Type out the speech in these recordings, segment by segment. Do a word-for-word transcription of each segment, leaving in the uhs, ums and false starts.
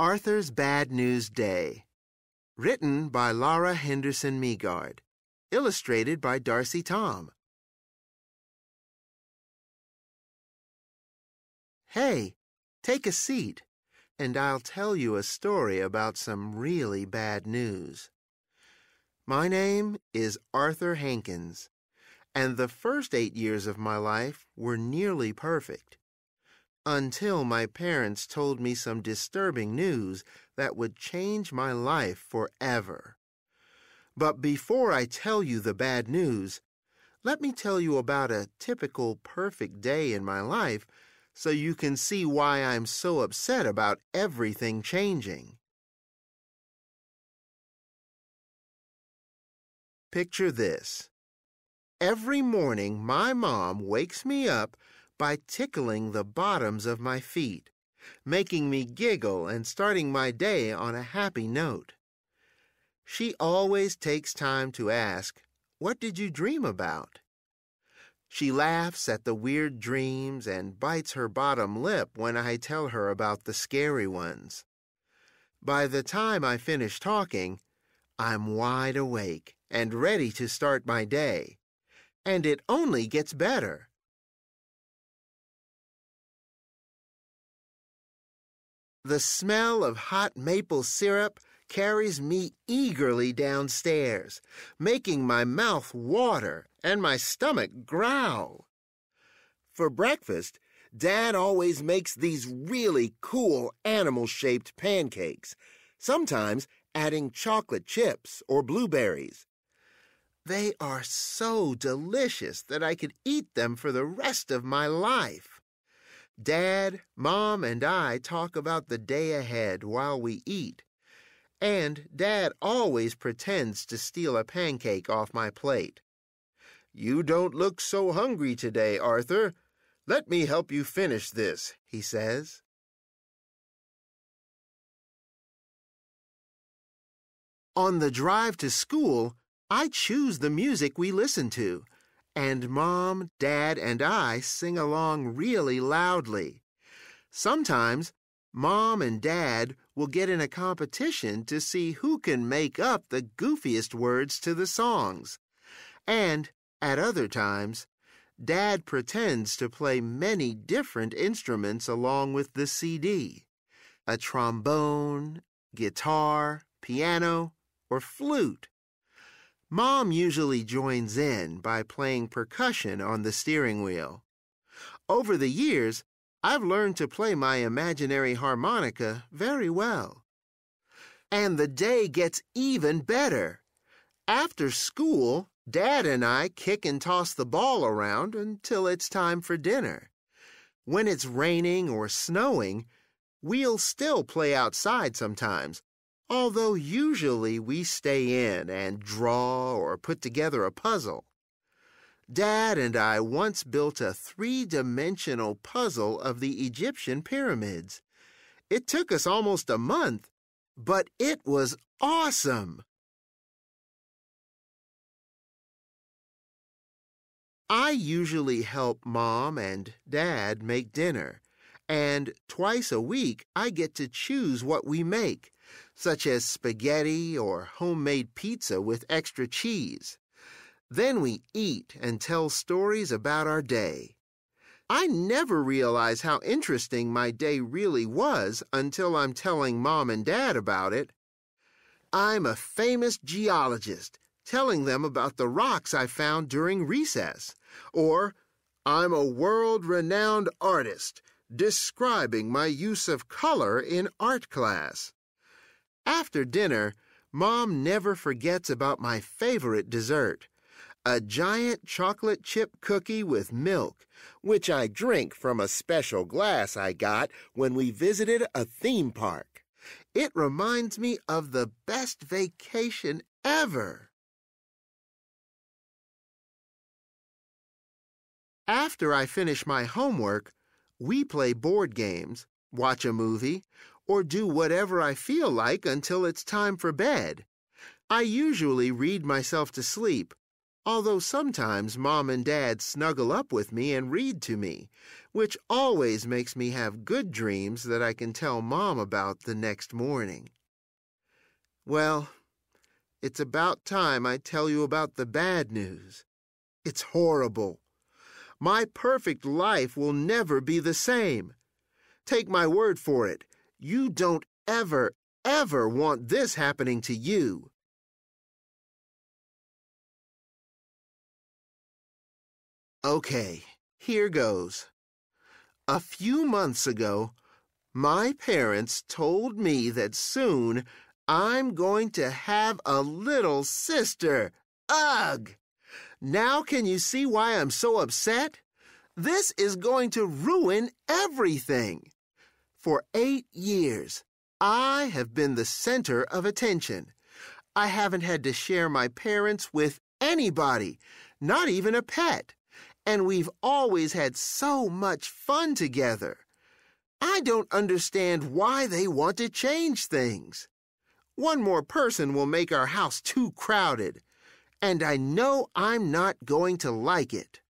Arthur's Bad News Day. Written by Laura Henderson Megard. Illustrated by Darcy Tom. Hey, take a seat, and I'll tell you a story about some really bad news. My name is Arthur Hankins, and the first eight years of my life were nearly perfect, until my parents told me some disturbing news that would change my life forever. But before I tell you the bad news, let me tell you about a typical perfect day in my life so you can see why I'm so upset about everything changing. Picture this. Every morning my mom wakes me up by tickling the bottoms of my feet, making me giggle and starting my day on a happy note. She always takes time to ask, "What did you dream about?" She laughs at the weird dreams and bites her bottom lip when I tell her about the scary ones. By the time I finish talking, I'm wide awake and ready to start my day, and it only gets better. The smell of hot maple syrup carries me eagerly downstairs, making my mouth water and my stomach growl. For breakfast, Dad always makes these really cool animal-shaped pancakes, sometimes adding chocolate chips or blueberries. They are so delicious that I could eat them for the rest of my life. Dad, Mom, and I talk about the day ahead while we eat, and Dad always pretends to steal a pancake off my plate. "You don't look so hungry today, Arthur. Let me help you finish this," he says. On the drive to school, I choose the music we listen to, and Mom, Dad, and I sing along really loudly. Sometimes Mom and Dad will get in a competition to see who can make up the goofiest words to the songs. And at other times, Dad pretends to play many different instruments along with the C D: a trombone, guitar, piano, or flute. Mom usually joins in by playing percussion on the steering wheel. Over the years, I've learned to play my imaginary harmonica very well. And the day gets even better. After school, Dad and I kick and toss the ball around until it's time for dinner. When it's raining or snowing, we'll still play outside sometimes, although usually we stay in and draw or put together a puzzle. Dad and I once built a three-dimensional puzzle of the Egyptian pyramids. It took us almost a month, but it was awesome. I usually help Mom and Dad make dinner, and twice a week I get to choose what we make, such as spaghetti or homemade pizza with extra cheese. Then we eat and tell stories about our day. I never realize how interesting my day really was until I'm telling Mom and Dad about it. I'm a famous geologist, telling them about the rocks I found during recess. Or, I'm a world-renowned artist, describing my use of color in art class. After dinner, Mom never forgets about my favorite dessert, a giant chocolate chip cookie with milk, which I drink from a special glass I got when we visited a theme park. It reminds me of the best vacation ever. After I finish my homework, we play board games, watch a movie, or do whatever I feel like until it's time for bed. I usually read myself to sleep, although sometimes Mom and Dad snuggle up with me and read to me, which always makes me have good dreams that I can tell Mom about the next morning. Well, it's about time I tell you about the bad news. It's horrible. My perfect life will never be the same. Take my word for it, you don't ever, ever want this happening to you. Okay, here goes. A few months ago, my parents told me that soon I'm going to have a little sister. Ugh! Now can you see why I'm so upset? This is going to ruin everything. For eight years, I have been the center of attention. I haven't had to share my parents with anybody, not even a pet. And we've always had so much fun together. I don't understand why they want to change things. One more person will make our house too crowded, and I know I'm not going to like it.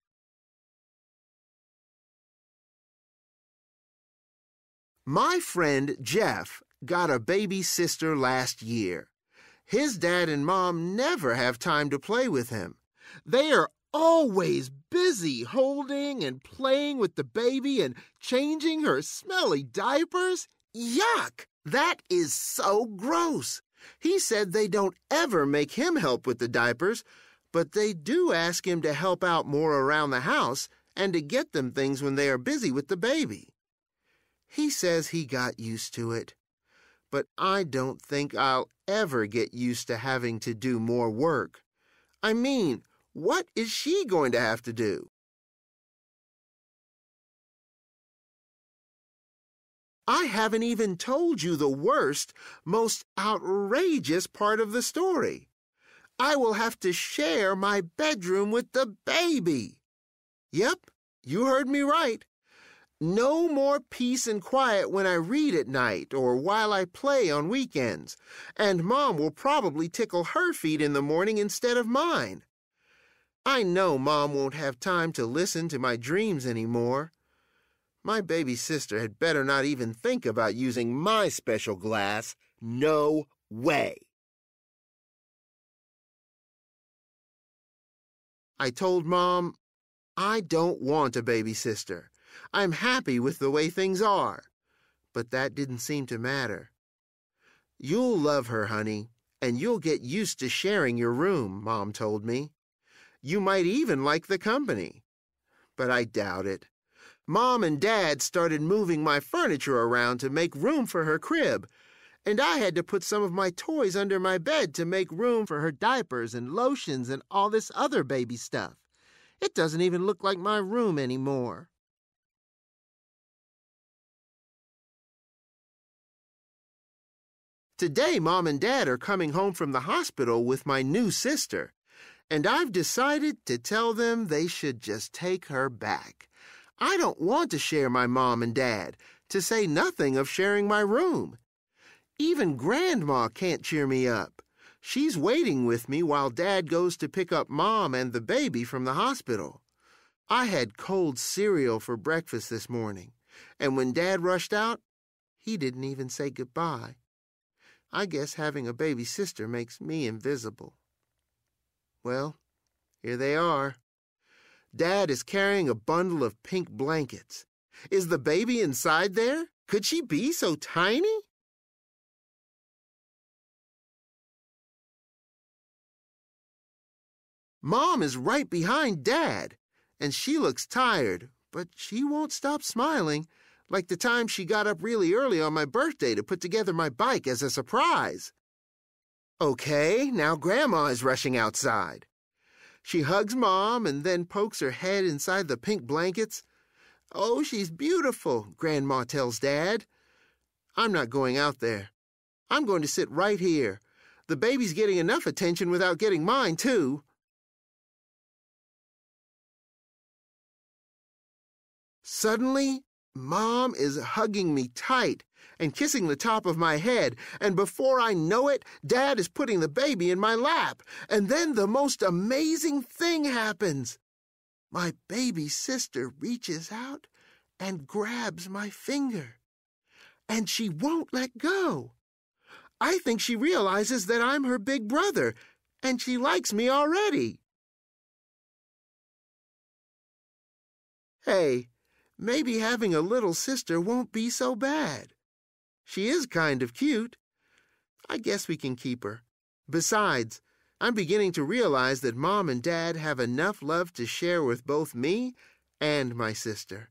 My friend Jeff got a baby sister last year. His dad and Mom never have time to play with him. They are always busy holding and playing with the baby and changing her smelly diapers. Yuck! That is so gross. He said they don't ever make him help with the diapers, but they do ask him to help out more around the house and to get them things when they are busy with the baby. He says he got used to it, but I don't think I'll ever get used to having to do more work. I mean, what is she going to have to do? I haven't even told you the worst, most outrageous part of the story. I will have to share my bedroom with the baby. Yep, you heard me right. No more peace and quiet when I read at night or while I play on weekends, and Mom will probably tickle her feet in the morning instead of mine. I know Mom won't have time to listen to my dreams anymore. My baby sister had better not even think about using my special glass. No way. I told Mom, I don't want a baby sister. I'm happy with the way things are. But that didn't seem to matter. You'll love her, honey, and you'll get used to sharing your room, Mom told me. You might even like the company. But I doubt it. Mom and Dad started moving my furniture around to make room for her crib, and I had to put some of my toys under my bed to make room for her diapers and lotions and all this other baby stuff. It doesn't even look like my room anymore. Today, Mom and Dad are coming home from the hospital with my new sister. And I've decided to tell them they should just take her back. I don't want to share my Mom and Dad, to say nothing of sharing my room. Even Grandma can't cheer me up. She's waiting with me while Dad goes to pick up Mom and the baby from the hospital. I had cold cereal for breakfast this morning, and when Dad rushed out, he didn't even say goodbye. I guess having a baby sister makes me invisible. Well, here they are. Dad is carrying a bundle of pink blankets. Is the baby inside there? Could she be so tiny? Mom is right behind Dad, and she looks tired, but she won't stop smiling, like the time she got up really early on my birthday to put together my bike as a surprise. Okay, now Grandma is rushing outside. She hugs Mom and then pokes her head inside the pink blankets. Oh, she's beautiful, Grandma tells Dad. I'm not going out there. I'm going to sit right here. The baby's getting enough attention without getting mine, too. Suddenly, Mom is hugging me tight and kissing the top of my head, and before I know it, Dad is putting the baby in my lap. And then the most amazing thing happens. My baby sister reaches out and grabs my finger, and she won't let go. I think she realizes that I'm her big brother, and she likes me already. Hey, maybe having a little sister won't be so bad. She is kind of cute. I guess we can keep her. Besides, I'm beginning to realize that Mom and Dad have enough love to share with both me and my sister.